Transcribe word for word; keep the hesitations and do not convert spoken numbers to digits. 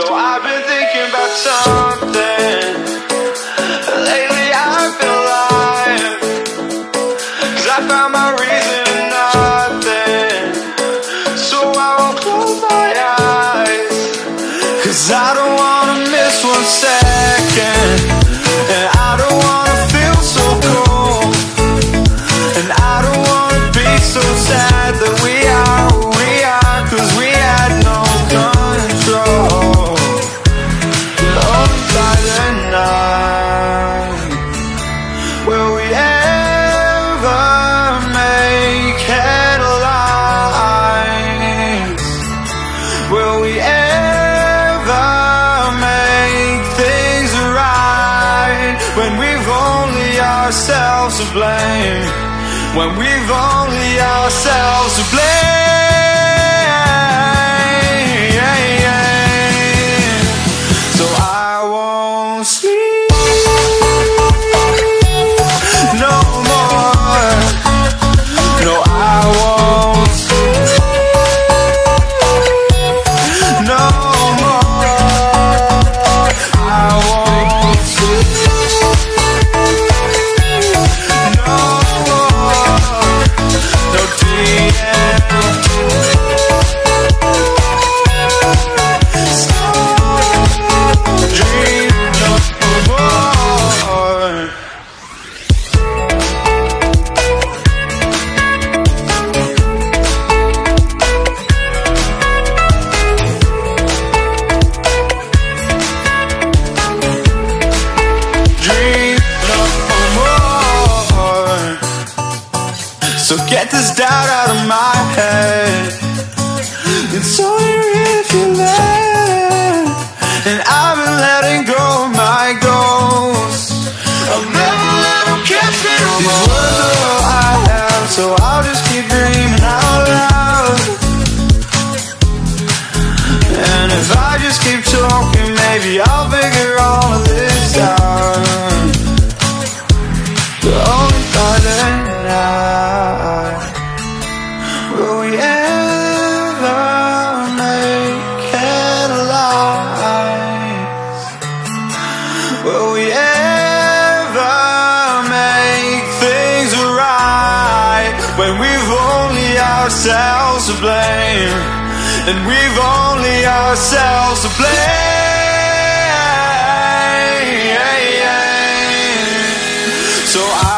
So I've been thinking about something lately. I feel alive, 'cause I found my reason in nothing. So I won't close my eyes, 'cause I don't wanna miss one second, and I don't wanna feel so cold, and I don't wanna be so sad that we are who we are, 'cause we had no control. Ourselves to blame, when we've only ourselves to blame. So I won't sleep no more. No, I won't sleep no more. I won't. So get this doubt out of my head. It's only real if you let. And I've been letting go of my goals. I'll never let them catch me no more. These words are all I have, so I'll just keep dreaming out loud. And if I just keep talking, maybe I'll figure all of this out. The only thought that I ourselves to blame, and we've only ourselves to blame. So I